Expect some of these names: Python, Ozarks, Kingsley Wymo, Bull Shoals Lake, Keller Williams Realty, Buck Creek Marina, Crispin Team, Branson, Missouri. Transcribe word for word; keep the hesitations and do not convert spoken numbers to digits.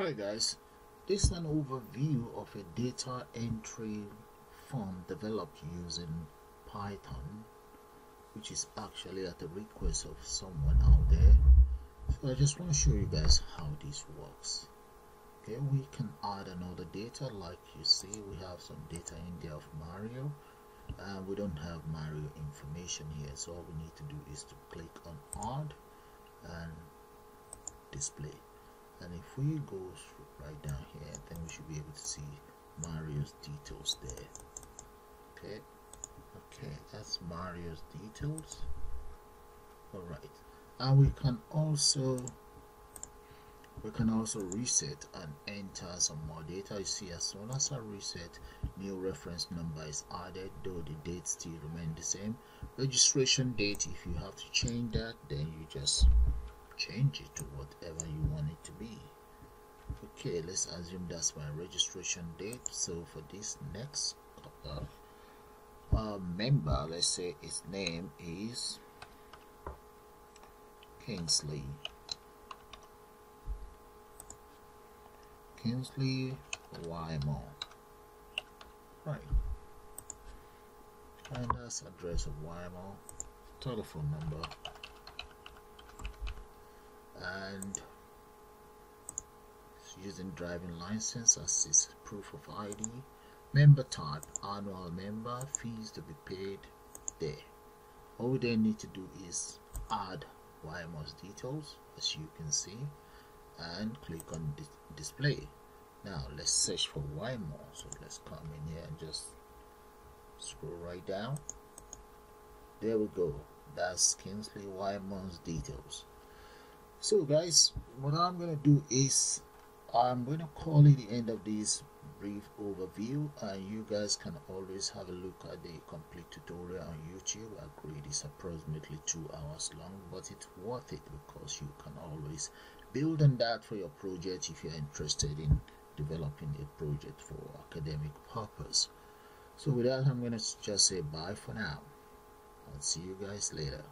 Alright guys, this is an overview of a data entry form developed using Python, which is actually at the request of someone out there. So I just want to show you guys how this works. Okay, we can add another data. Like you see, we have some data in there of Mario, and uh, we don't have Mario information here, so all we need to do is to click on add and display. And if we go right down here, then we should be able to see Mario's details there. Okay, okay, that's Mario's details. All right, and we can also we can also reset and enter some more data. You see, as soon as I reset, new reference number is added, though the date still remains the same. Registration date, if you have to change that, then you just change it to whatever you want it to be. Okay, let's assume that's my registration date. So for this next uh, uh, member, let's say his name is Kingsley. Kingsley Wymo. Right. And that's address of Wymo, telephone number, and using driving license as his proof of I D. Member type, annual member, fees to be paid there. All we then need to do is add Wymo's details, as you can see, and click on dis display. Now let's search for Wymo. So let's come in here and just scroll right down. There we go, that's Kingsley Wymo's details. So guys, what I'm gonna do is I'm gonna call it the end of this brief overview, and you guys can always have a look at the complete tutorial on YouTube. I agree it's approximately two hours long, but it's worth it because you can always build on that for your project if you're interested in developing a project for academic purpose. So with that, I'm going to just say bye for now. I'll see you guys later.